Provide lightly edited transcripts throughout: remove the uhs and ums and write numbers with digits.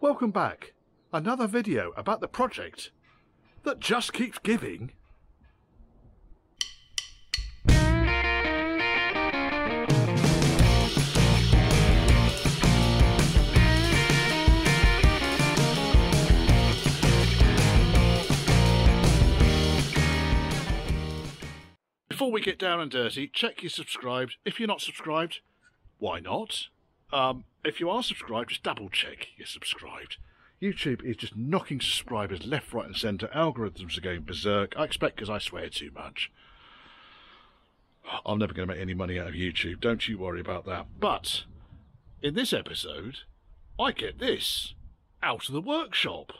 Welcome back. Another video about the project that just keeps giving. Before we get down and dirty, check you're subscribed. If you're not subscribed, why not? If you are subscribed, just double check you're subscribed. YouTube is just knocking subscribers left, right and centre. Algorithms are going berserk. I expect because I swear too much. I'm never going to make any money out of YouTube. Don't you worry about that. But in this episode, I get this out of the workshop.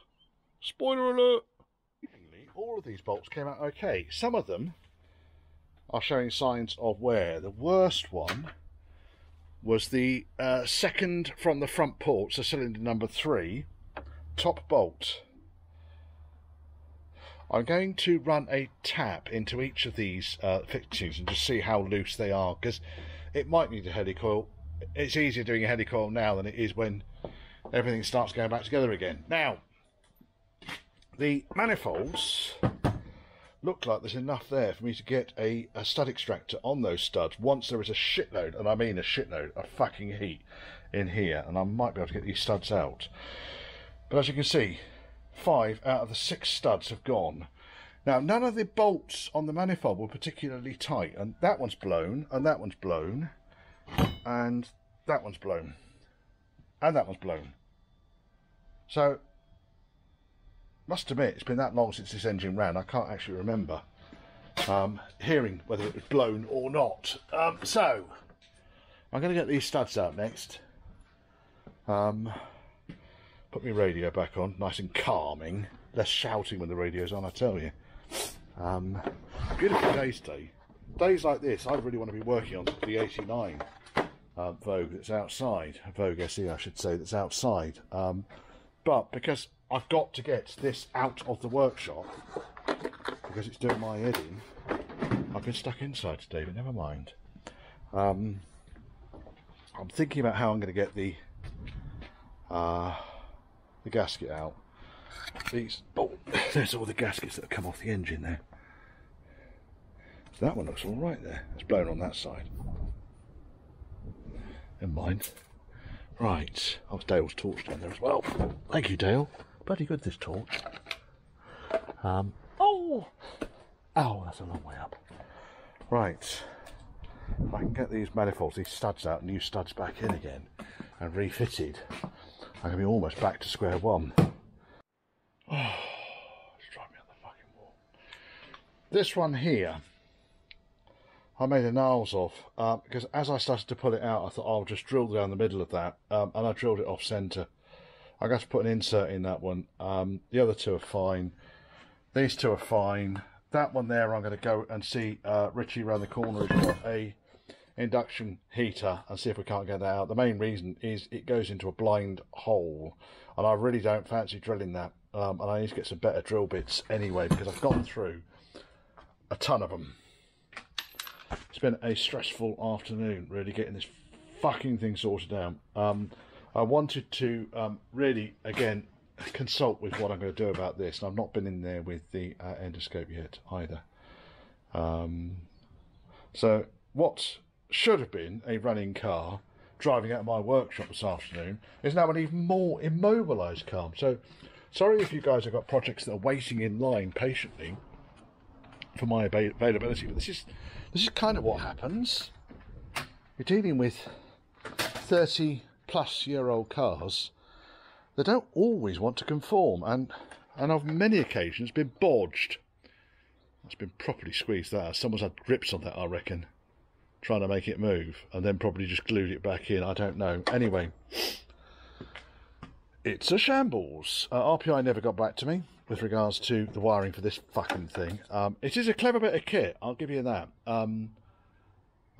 Spoiler alert. All of these bolts came out okay. Some of them are showing signs of wear. The worst one was the second from the front port, so cylinder number 3, top bolt. I'm going to run a tap into each of these fixtures and just see how loose they are, because it might need a helicoil. It's easier doing a helicoil now than it is when everything starts going back together again. Now, the manifolds look like there's enough there for me to get a stud extractor on those studs once there is a shitload, and I mean a shitload, a fucking heat in here, and I might be able to get these studs out. But as you can see, 5 out of the 6 studs have gone. Now, none of the bolts on the manifold were particularly tight, and that one's blown, and that one's blown, and that one's blown, and that one's blown. So must admit, it's been that long since this engine ran, I can't actually remember hearing whether it was blown or not. So, I'm going to get these studs out next. Put my radio back on, nice and calming. Less shouting when the radio's on, I tell you. Beautiful day today. Days like this, I really want to be working on the 89 Vogue that's outside. Vogue SE, I should say, that's outside. But because I've got to get this out of the workshop because it's doing my head in. I've been stuck inside today, but never mind. I'm thinking about how I'm going to get the gasket out. These, oh, there's all the gaskets that have come off the engine there. So that one looks all right there. It's blown on that side. Never mind. Right. Oh, Dale's torch down there as well. Thank you, Dale. Bloody good, this torch. Oh, that's a long way up. Right, if I can get these manifolds, these studs out, new studs back in again and refitted, I'm gonna be almost back to square one. Oh, it's driving me up the fucking wall. This one here I made a nails off because as I started to pull it out, I thought I'll just drill down the middle of that, and I drilled it off centre. I'm going to put an insert in that one. The other two are fine. These two are fine. That one there, I'm going to go and see Richie around the corner who's got a induction heater and see if we can't get that out. The main reason is it goes into a blind hole, and I really don't fancy drilling that. And I need to get some better drill bits anyway because I've gone through a ton of them. It's been a stressful afternoon, really, getting this fucking thing sorted out. I wanted to really, again, consult with what I'm going to do about this. And I've not been in there with the endoscope yet either. So what should have been a running car driving out of my workshop this afternoon is now an even more immobilised car. So sorry if you guys have got projects that are waiting in line patiently for my availability, but this is kind of what happens. You're dealing with 30-plus-year-old cars that don't always want to conform, and on many occasions been bodged. That's been properly squeezed out. Someone's had grips on that, I reckon, trying to make it move, and then probably just glued it back in. I don't know. Anyway, it's a shambles. RPI never got back to me with regards to the wiring for this fucking thing. It is a clever bit of kit, I'll give you that.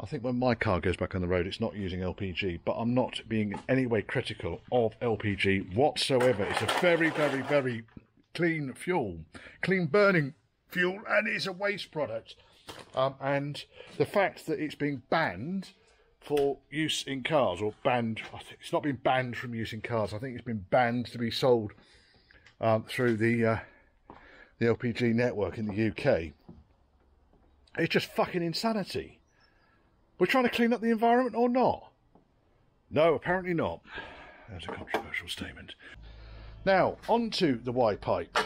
I think when my car goes back on the road, it's not using LPG, but I'm not being in any way critical of LPG whatsoever. It's a very, very, very clean fuel, clean burning fuel, and it's a waste product. And the fact that it's being banned for use in cars, or banned. I think it's not been banned from use in cars. I think it's been banned to be sold through the LPG network in the UK. It's just fucking insanity. We're trying to clean up the environment or not? No, apparently not. That's a controversial statement. Now, on to the why pipe.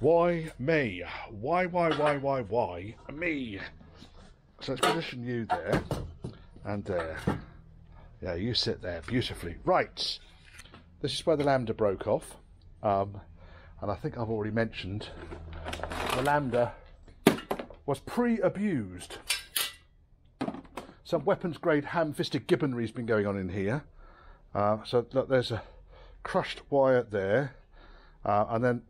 Why me? Why me? So let's position you there and there. Yeah, you sit there beautifully. Right, this is where the lambda broke off. And I think I've already mentioned the lambda was pre-abused. Some weapons grade ham-fisted gibbonry has been going on in here. So look, there's a crushed wire there, and then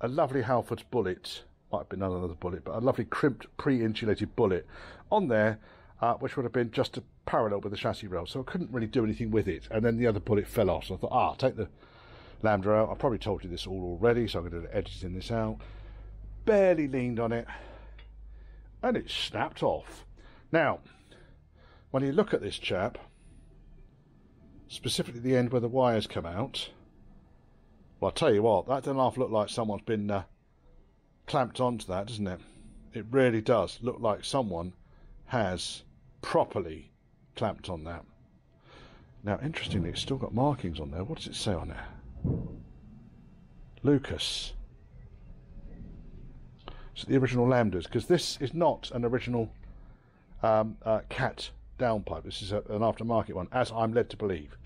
a lovely Halfords bullet, might have been another bullet, but a lovely crimped pre-insulated bullet on there, which would have been just a parallel with the chassis rail, so I couldn't really do anything with it. And then the other bullet fell off, so I thought, take the lambda out. I probably told you this all already, so I'm going to edit this out. Barely leaned on it and it snapped off. Now when you look at this chap, specifically the end where the wires come out, well, I tell you what, that doesn't half look like someone's been clamped onto that, doesn't it? It really does look like someone has properly clamped on that. Now, interestingly, it's still got markings on there. What does it say on there? Lucas. So the original lambdas, because this is not an original cat downpipe. This is an aftermarket one, as I'm led to believe.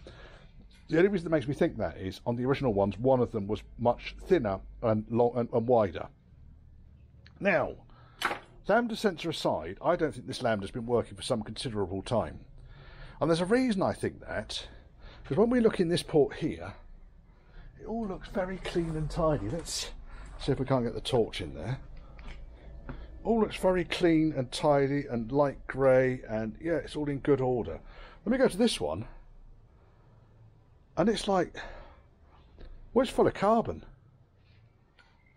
The only reason that makes me think that is on the original ones, one of them was much thinner and long and wider. Now, lambda sensor aside, I don't think this lambda has been working for some considerable time. And there's a reason I think that, because when we look in this port here, it all looks very clean and tidy. Let's see if we can't get the torch in there. All looks very clean and tidy and light grey, and yeah, it's all in good order. Let me go to this one, and it's like, well, it's full of carbon.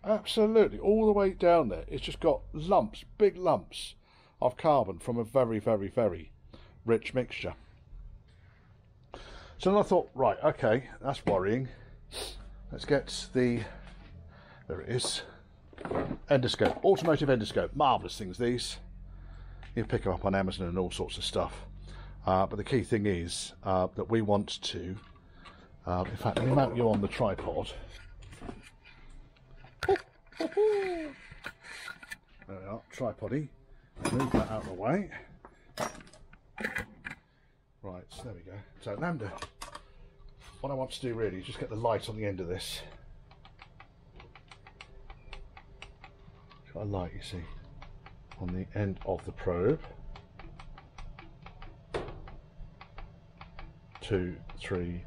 Absolutely, all the way down there. It's just got lumps, big lumps of carbon from a very, very, very rich mixture. So then I thought, right, okay, that's worrying. Let's get the, there it is, endoscope, automotive endoscope. Marvellous things, these. You can pick them up on Amazon and all sorts of stuff. But the key thing is that we want to, in fact, let me mount you on the tripod. There we are, tripod-y. Move that out of the way. Right, so there we go. So lambda, what I want to do really is just get the light on the end of this. It's got a light, you see, on the end of the probe. 2, 3.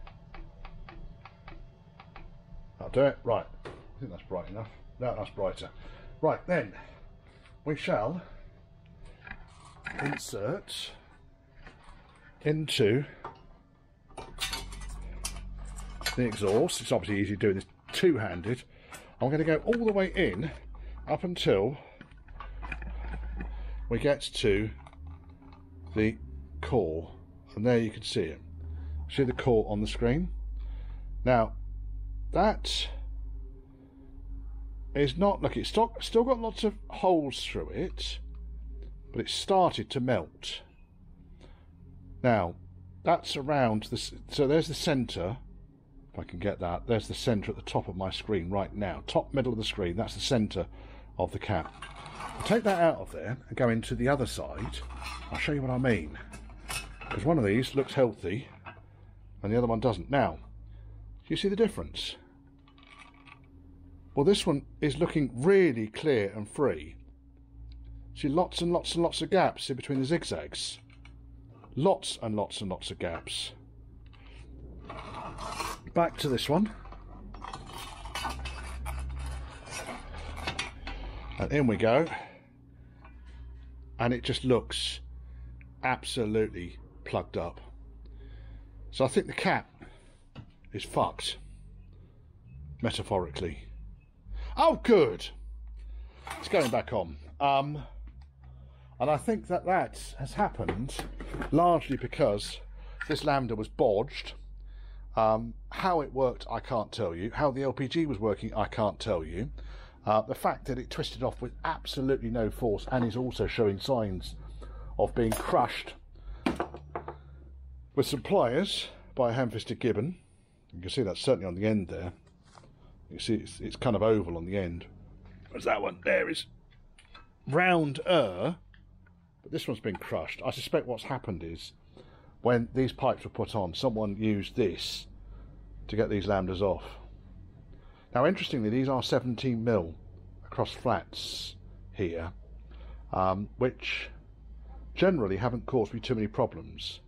That'll do it. Right, I think that's bright enough. No, that's brighter. Right, then we shall insert into the exhaust. It's obviously easy doing this two-handed. I'm going to go all the way in up until we get to the core, and there you can see it. See the core on the screen. Now that is not, look, it's still got lots of holes through it, but it started to melt. Now that's around this, so there's the center, if I can get that, there's the center at the top of my screen right now, top middle of the screen, that's the center of the cap. I'll take that out of there and go into the other side. I'll show you what I mean, because one of these looks healthy and the other one doesn't. Now do you see the difference? Well, this one is looking really clear and free. See lots and lots and lots of gaps in between the zigzags. Lots and lots and lots of gaps. Back to this one. And in we go. And it just looks absolutely plugged up. So I think the cap is fucked. Metaphorically. Oh, good. It's going back on. And I think that that has happened largely because this lambda was bodged. How it worked, I can't tell you. How the LPG was working, I can't tell you. The fact that it twisted off with absolutely no force and is also showing signs of being crushed with some pliers by a hand-fisted gibbon. You can see that's certainly on the end there. You see it's kind of oval on the end. Whereas that one there is rounder, but this one's been crushed. I suspect what's happened is when these pipes were put on, someone used this to get these lambdas off. Now, interestingly, these are 17 mil across flats here, which generally haven't caused me too many problems.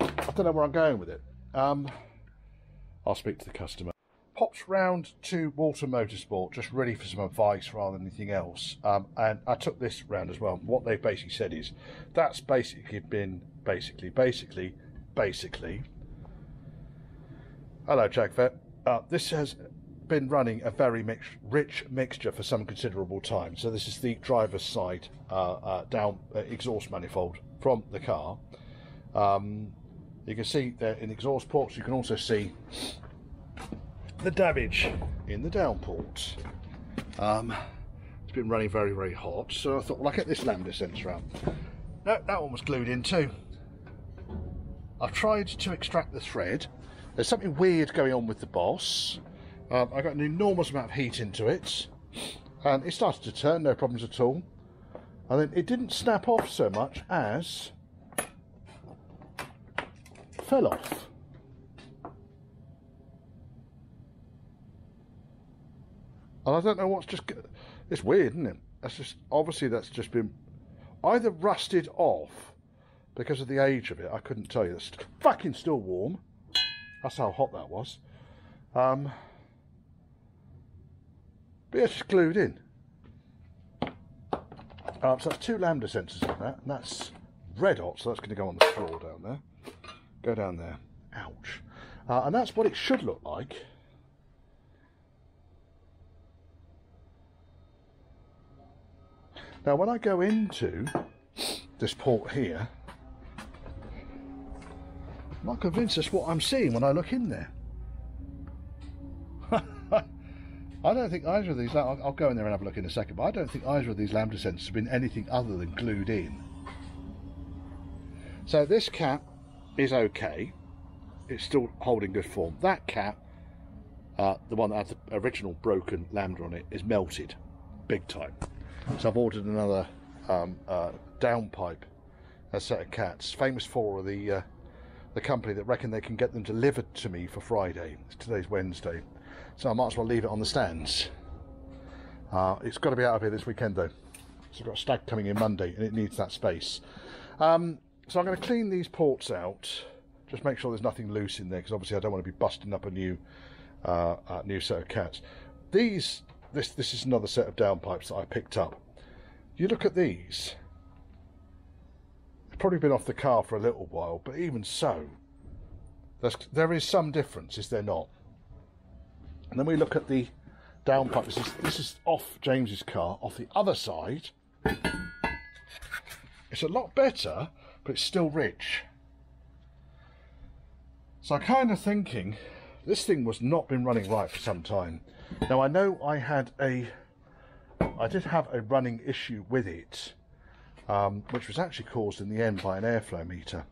I don't know where I'm going with it. I'll speak to the customer. Popped round to Walter Motorsport just really for some advice rather than anything else, and I took this round as well. What they've basically said is that's basically been basically hello Jack Vet. This has been running a very rich mixture for some considerable time. So this is the driver's side down exhaust manifold from the car. You can see there in exhaust ports. You can also see the damage in the down port. It's been running very hot, so I thought, well, I'll get this lambda sensor out. No, that one was glued in too. I've tried to extract the thread. There's something weird going on with the Bosch. I got an enormous amount of heat into it and it started to turn, no problems at all. And then it didn't snap off so much as fell off. And I don't know what's just... It's weird, isn't it? That's just... Obviously, that's just been either rusted off because of the age of it. I couldn't tell you. It's fucking still warm. That's how hot that was. But yeah, it's just glued in. So that's two lambda sensors on that. And that's red hot, so that's going to go on the floor down there. Go down there. Ouch. And that's what it should look like. Now, when I go into this port here, I'm not convinced that's what I'm seeing when I look in there. I don't think either of these, I'll go in there and have a look in a second, but I don't think either of these lambda sensors have been anything other than glued in. So this cap is okay. It's still holding good form. That cap, the one that had the original broken lambda on it, is melted big time. So I've ordered another downpipe, a set of cats. Famous Four are the company that reckon they can get them delivered to me for Friday. Today's Wednesday, so I might as well leave it on the stands. It's got to be out of here this weekend though. So I've got a stag coming in Monday and it needs that space. So I'm going to clean these ports out, just make sure there's nothing loose in there, because obviously I don't want to be busting up a new set of cats. These... This is another set of downpipes that I picked up. You look at these. They've probably been off the car for a little while, but even so, there is some difference, is there not? And then we look at the downpipe. This is off James's car, off the other side. It's a lot better, but it's still rich. So I'm kind of thinking, this thing was not been running right for some time. Now I know I did have a running issue with it, which was actually caused in the end by an airflow meter.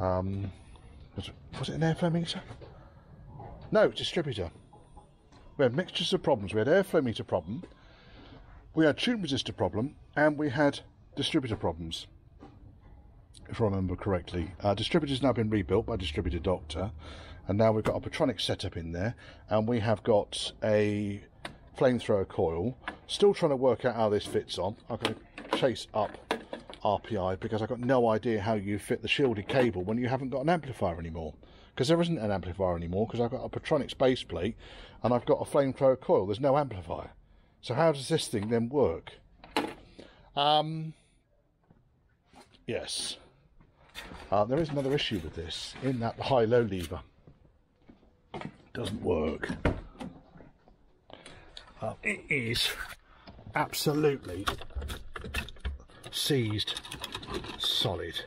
Was it an airflow meter? No, distributor. We had mixtures of problems. We had airflow meter problem, we had tune resistor problem, and we had distributor problems, if I remember correctly. Distributor's now been rebuilt by Distributor Doctor, and now we've got a Petronix setup in there, and we have got a flamethrower coil. Still trying to work out how this fits on. I'm going to chase up RPI because I've got no idea how you fit the shielded cable when you haven't got an amplifier anymore. Because there isn't an amplifier anymore, because I've got a Petronix base plate and I've got a flamethrower coil. There's no amplifier. So how does this thing then work? Yes. There is another issue with this, in that the high-low lever doesn't work. It is absolutely seized solid.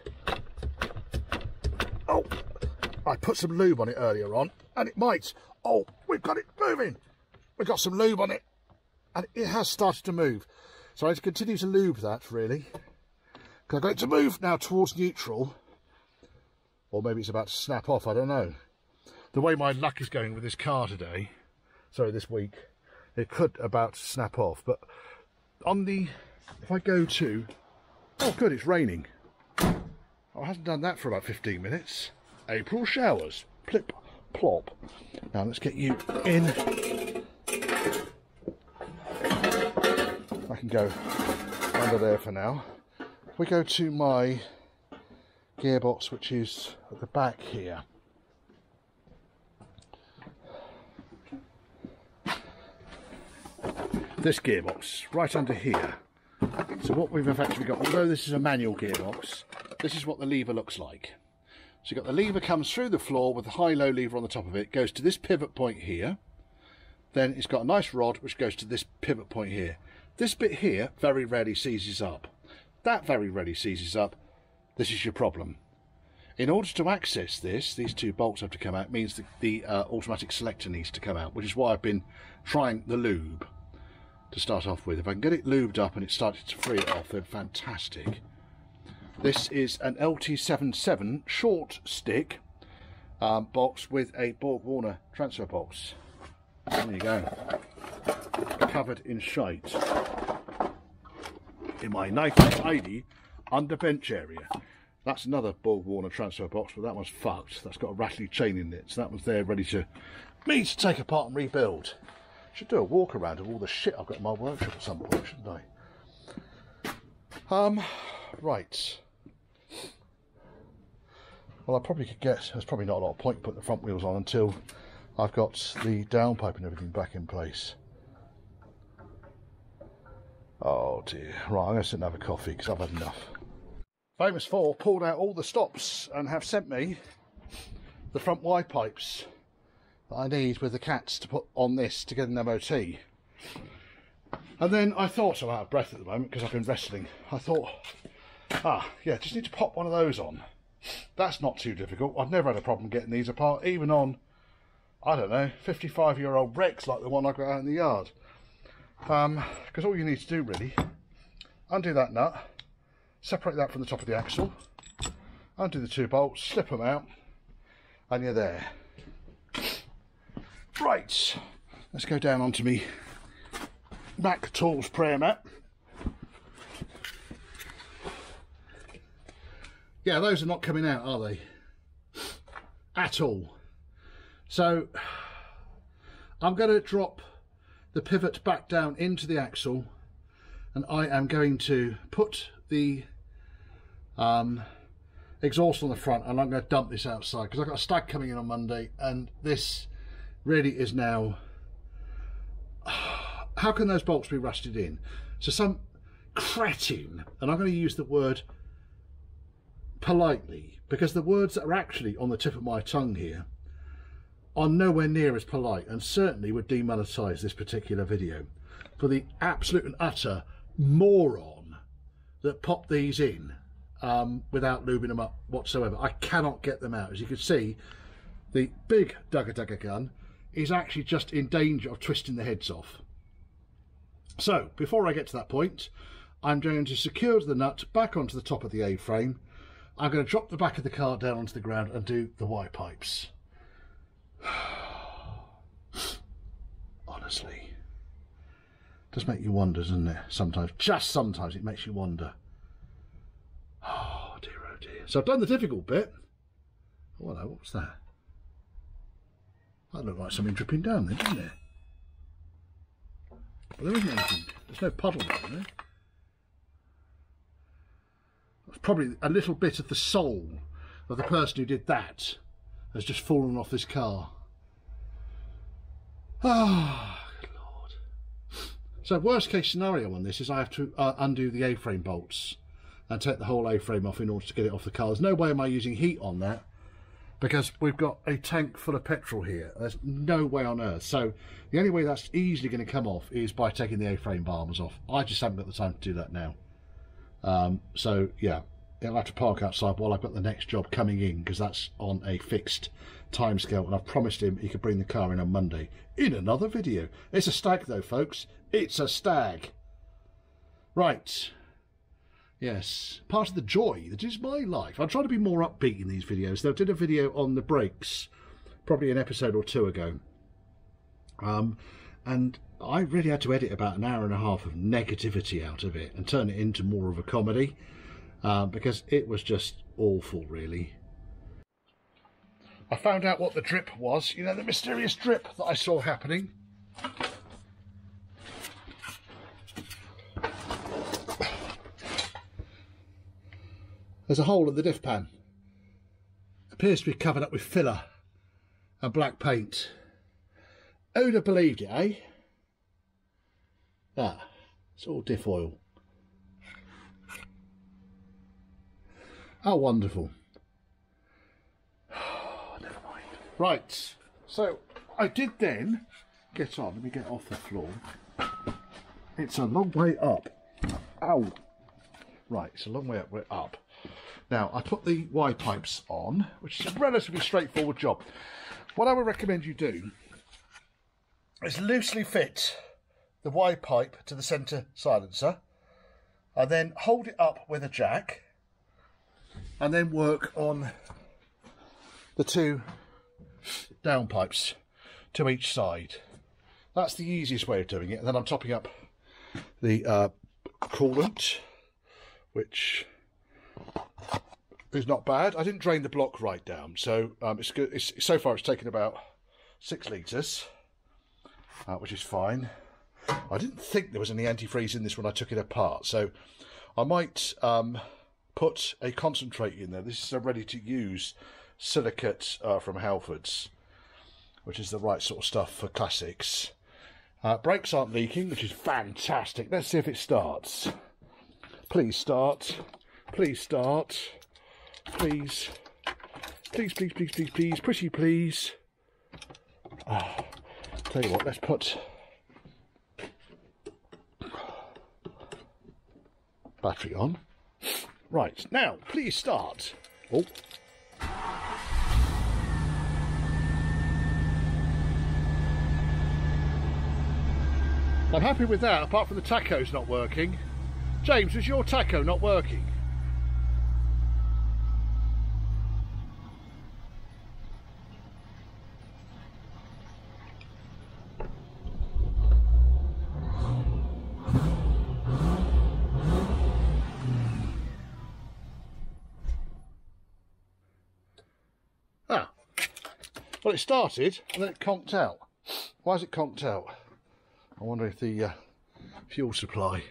Oh, I put some lube on it earlier on and it mites. Oh, we've got it moving. We've got some lube on it and it has started to move. So I need to continue to lube that really, because I've got it to move now towards neutral, or maybe it's about to snap off, I don't know. The way my luck is going with this car today, sorry, this week, it could about to snap off. But on the, if I go to, oh good, it's raining. Oh, I haven't done that for about 15 minutes. April showers, plip, plop. Now let's get you in. I can go under there for now. If we go to my gearbox, which is at the back here, this gearbox right under here. So what we've actually got, although this is a manual gearbox, this is what the lever looks like. So you've got the lever comes through the floor with the high-low lever on the top of it, goes to this pivot point here. Then it's got a nice rod which goes to this pivot point here. This bit here very rarely seizes up. That very rarely seizes up. This is your problem. In order to access this, these two bolts have to come out. It means the automatic selector needs to come out, which is why I've been trying the lube to start off with. If I can get it lubed up and it started to free it off, then fantastic. This is an LT77 short stick box with a Borg Warner transfer box. There you go. Covered in shite in my nice tidy under bench area. That's another Borg Warner transfer box, but that one's fucked. That's got a rattly chain in it, so that one's there ready to me to take apart and rebuild. Should do a walk around of all the shit I've got in my workshop at some point, shouldn't I? Right. Well, I probably could get, there's probably not a lot of point putting the front wheels on until I've got the downpipe and everything back in place. Oh dear. Right, I'm going to sit and have a coffee because I've had enough. Famous Four pulled out all the stops and have sent me the front Y pipes that I need with the cats to put on this to get an MOT. And then I thought, I'm out of breath at the moment because I've been wrestling. I thought, ah, yeah, just need to pop one of those on. That's not too difficult. I've never had a problem getting these apart, even on, I don't know, 55-year-old wrecks like the one I got out in the yard. Because all you need to do really, undo that nut, separate that from the top of the axle, undo the two bolts, slip them out, and you're there. Right, let's go down onto me Mac Tools prayer mat. Yeah, those are not coming out, are they? At all. So I'm going to drop the pivot back down into the axle, and I am going to put the exhaust on the front, and I'm going to dump this outside because I've got a stag coming in on Monday, and this really is now, how can those bolts be rusted in? So some cretin, and I'm going to use the word politely because the words that are actually on the tip of my tongue here are nowhere near as polite, and certainly would demonetize this particular video for the absolute and utter moron that popped these in without lubing them up whatsoever. I cannot get them out. As you can see, the big Dugger Dugger gun is actually just in danger of twisting the heads off. So before I get to that point, I'm going to secure the nut back onto the top of the A-frame. I'm going to drop the back of the car down onto the ground and do the Y pipes. Honestly, it does make you wonder, doesn't it? Sometimes, just sometimes, it makes you wonder. Oh dear, oh dear. So I've done the difficult bit. Oh hello, what was that? That looked like something dripping down there, didn't it? But there isn't anything. There's no puddle down there. It's probably a little bit of the soul of the person who did that has just fallen off this car. Ah, oh, good lord. So worst case scenario on this is I have to undo the A-frame bolts and take the whole A-frame off in order to get it off the car. There's no way am I using heat on that because we've got a tank full of petrol here. There's no way on earth. So the only way that's easily going to come off is by taking the A-frame balms off. I just haven't got the time to do that now. So yeah, it'll have to park outside while I've got the next job coming in, because that's on a fixed time scale, and I've promised him he could bring the car in on Monday in another video. It's a stag though, folks. It's a stag. Right. Yes, part of the joy that is my life. I try to be more upbeat in these videos, though. I did a video on the brakes probably an episode or two ago, and I really had to edit about an hour and a half of negativity out of it and turn it into more of a comedy, because it was just awful, really. I found out what the drip was, you know, the mysterious drip that I saw happening. There's a hole in the diff pan. It appears to be covered up with filler and black paint. Who'd have believed it, eh? Ah, it's all diff oil. How wonderful. Never mind. Right, so I did then get on. Let me get off the floor. It's a long way up. Ow. Right, it's a long way up. We're up. Now, I put the Y pipes on, which is a relatively straightforward job. What I would recommend you do is loosely fit the Y pipe to the centre silencer, and then hold it up with a jack, and then work on the two down pipes to each side. That's the easiest way of doing it. And then I'm topping up the coolant, which is not bad. I didn't drain the block right down, so it's good. So far, it's taken about 6 litres, which is fine. I didn't think there was any antifreeze in this when I took it apart, so I might put a concentrate in there. This is a ready-to-use silicate from Halfords, which is the right sort of stuff for classics. Brakes aren't leaking, which is fantastic. Let's see if it starts. Please start. Please start. Please. Please, please, please, please, please. Pretty please. Tell you what, let's put battery on. Right, now, please start. Oh. I'm happy with that, apart from the tacho's not working. James, is your tacho not working? Well, it started and then it conked out. Why is it conked out? I wonder if the fuel supply,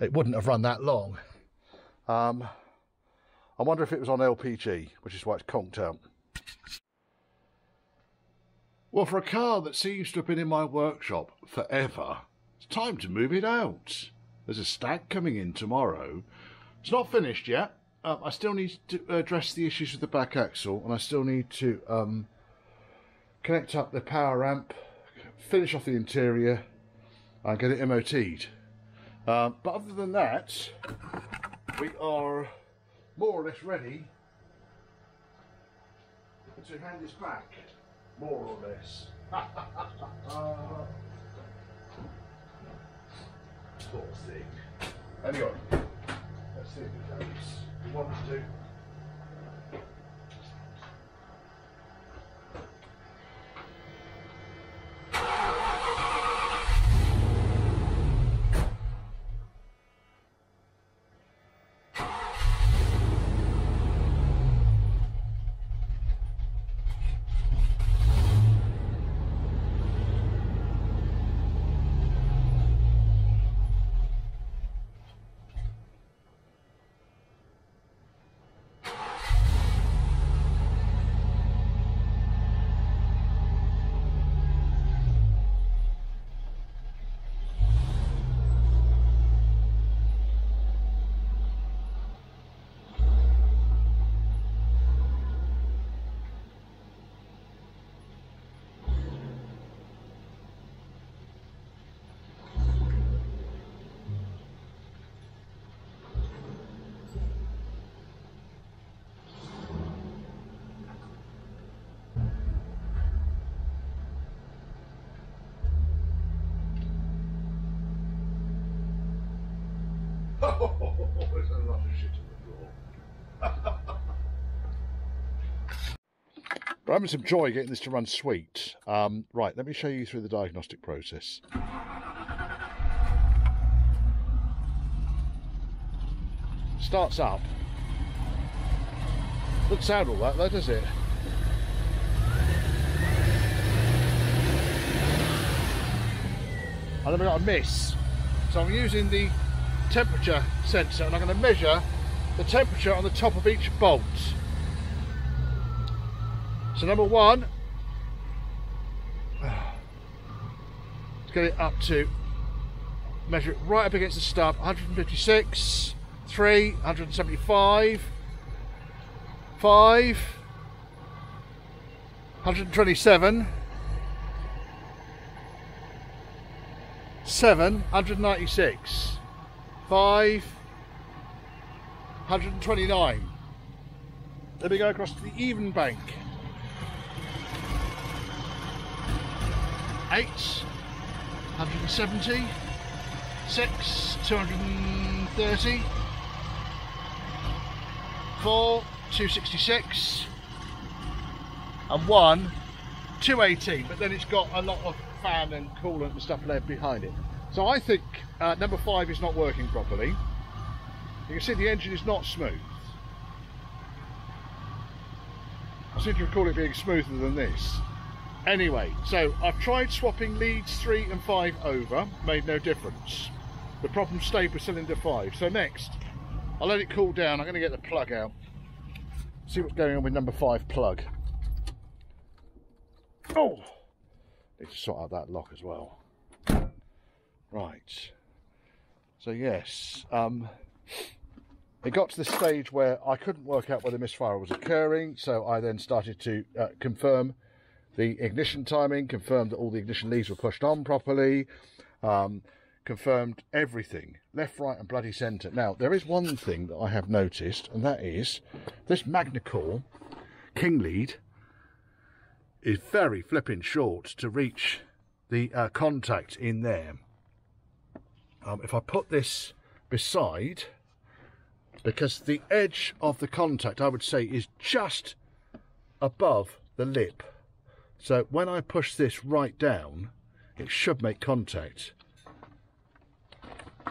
it wouldn't have run that long. I wonder if it was on LPG, which is why it's conked out. Well, for a car that seems to have been in my workshop forever, it's time to move it out. There's a stag coming in tomorrow. It's not finished yet. I still need to address the issues with the back axle, and I still need to connect up the power amp, finish off the interior, and get it MOT'd. But other than that, we are more or less ready to hand this back, more or less. Poor thing. Anyway, let's see if it goes. We want to. Oh, there's a lot of shit in the drawer. We're having some joy getting this to run sweet. Right, let me show you through the diagnostic process. Starts up. Doesn't sound all that though, does it? And then we got a miss. So I'm using the temperature sensor and I'm going to measure the temperature on the top of each bolt. So number one, let's get it up to, measure it right up against the stub, 156, 3, 175, 5, 127, 7, 196, 5, 129. Then we go across to the even bank. 8, 170, 6, 230, 4, 266, and 1, 218. But then it's got a lot of fan and coolant and stuff left behind it. So I think number 5 is not working properly. You can see the engine is not smooth. I seem to recall it being smoother than this. Anyway, so I've tried swapping leads 3 and 5 over, made no difference. The problem stayed with cylinder 5. So next, I'll let it cool down. I'm going to get the plug out, see what's going on with number 5 plug. Oh, need to sort out that lock as well. Right, so yes, it got to the stage where I couldn't work out whether misfire was occurring, so I then started to confirm the ignition timing, confirmed that all the ignition leads were pushed on properly, confirmed everything, left, right and bloody centre. Now, there is one thing that I have noticed, and that is this MagnaCore king lead is very flipping short to reach the contact in there. If I put this beside, because the edge of the contact, I would say, is just above the lip. So when I push this right down, it should make contact.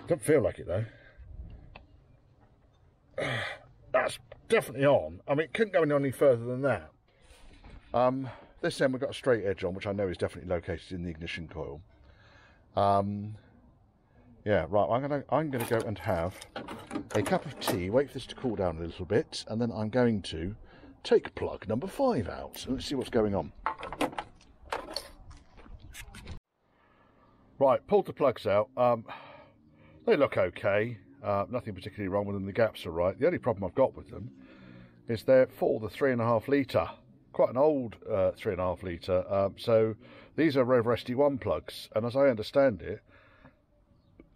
Doesn't feel like it though. That's definitely on. I mean, it couldn't go any further than that. This end we've got a straight edge on, which I know is definitely located in the ignition coil. Yeah, right. I'm gonna go and have a cup of tea. Wait for this to cool down a little bit, and then I'm going to take plug number 5 out. Let's see what's going on. Right, pulled the plugs out. They look okay, nothing particularly wrong with them. The gaps are right. The only problem I've got with them is they're for the 3.5 litre, quite an old 3.5 litre. So these are Rover SD1 plugs, and as I understand it,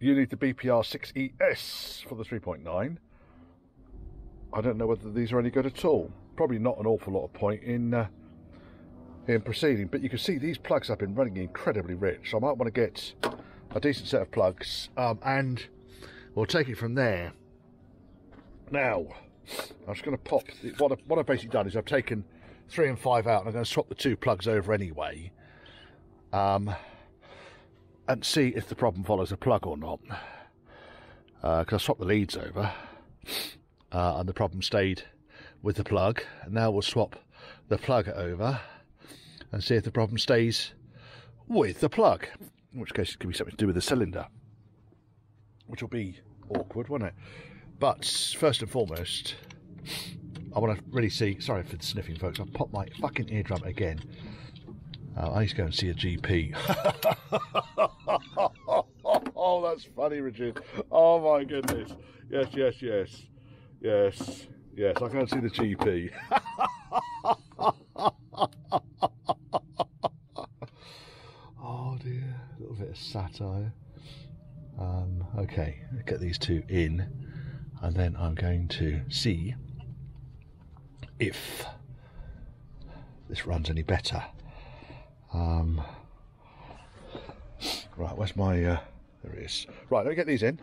you need the BPR6ES for the 3.9. I don't know whether these are any good at all. Probably not an awful lot of point in proceeding, but you can see these plugs have been running incredibly rich, so I might want to get a decent set of plugs, and we'll take it from there. Now, I'm just going to pop, what I've basically done is I've taken 3 and 5 out, and I'm going to swap the 2 plugs over anyway, and see if the problem follows a plug or not, because I swapped the leads over, and the problem stayed with the plug. And now we'll swap the plug over and see if the problem stays with the plug, in which case it could be something to do with the cylinder, which will be awkward, won't it? But first and foremost, I want to really see, sorry for the sniffing folks, I've popped my fucking eardrum again. I need to go and see a GP. Oh, that's funny, Richard. Oh my goodness. Yes, yes, yes. Yes. Yes, I can't see the GP. Oh dear, a little bit of satire. Okay, get these 2 in, and then I'm going to see if this runs any better. Right, where's my... there it is. Right, let me get these in.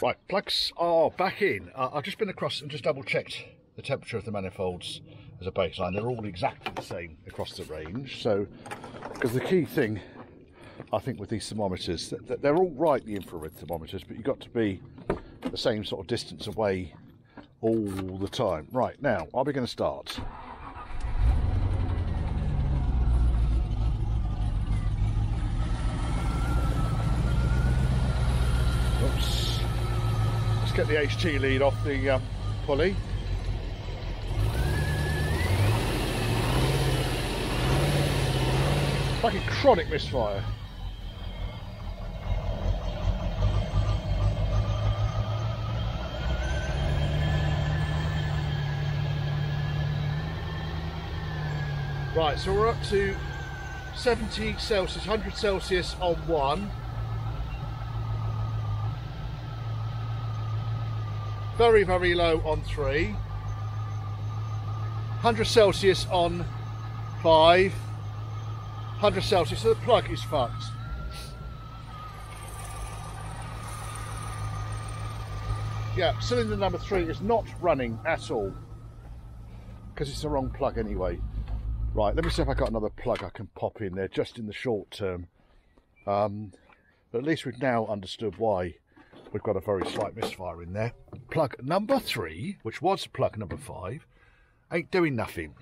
Right, plugs are back in. I've just been across and just double checked the temperature of the manifolds as a baseline. They're all exactly the same across the range. So, because the key thing I think with these thermometers, they're all right, the infrared thermometers, but you've got to be the same sort of distance away all the time. Right, now are we going to start? Oops. Let's get the HT lead off the pulley. Like a chronic misfire. Right, so we're up to 70 Celsius, 100 Celsius on one. Very, very low on three. 100 Celsius on five. 100 Celsius, so the plug is fucked. Yeah, cylinder number three is not running at all, because it's the wrong plug anyway. Right, let me see if I got another plug I can pop in there just in the short term. But at least we've now understood why we've got a very slight misfire in there. Plug number three, which was plug number five, ain't doing nothing.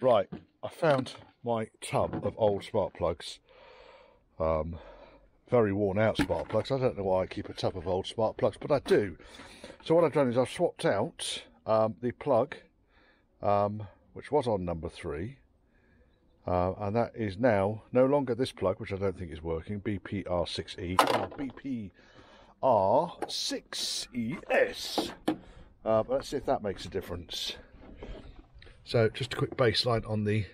Right, I found my tub of old spark plugs. Very worn out spark plugs. I don't know why I keep a tub of old spark plugs, but I do. So what I've done is I've swapped out the plug which was on number three, and that is now no longer this plug, which I don't think is working, BPR6E, BPR6ES. Let's see if that makes a difference. So just a quick baseline on the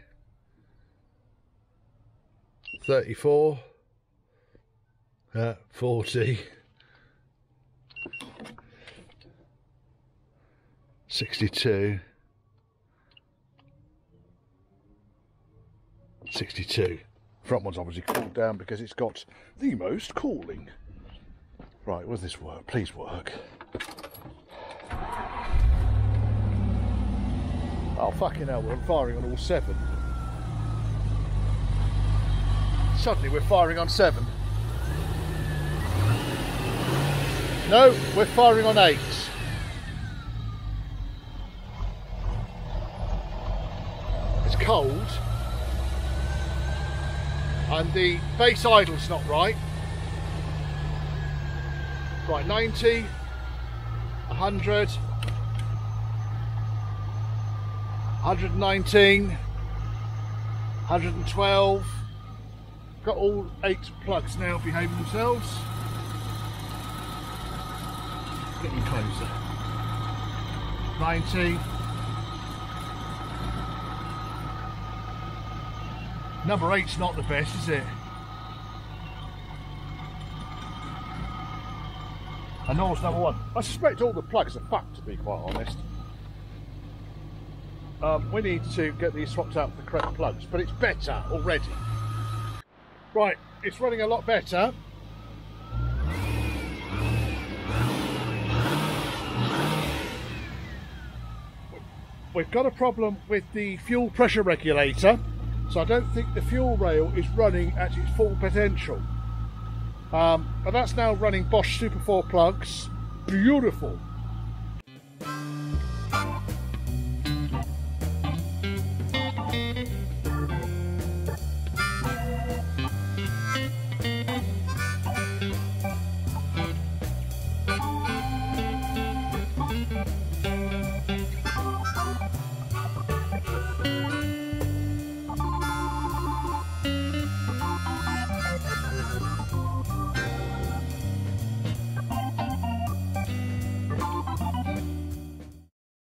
34, 40, 62, 62. Front one's obviously cooled down because it's got the most cooling. Right, will this work? Please work. Oh, fucking hell, we're firing on all seven. Suddenly we're firing on seven. No, we're firing on eight. It's cold. And the base idle's not right. Right, 90, 100, 119, 112. Got all eight plugs now behaving themselves. Getting closer. 90. Number eight's not the best, is it? And Nor's number one. I suspect all the plugs are fucked, to be quite honest. We need to get these swapped out for the correct plugs, but it's better already. Right, it's running a lot better. We've got a problem with the fuel pressure regulator. So I don't think the fuel rail is running at its full potential. But that's now running Bosch Super 4 plugs. Beautiful.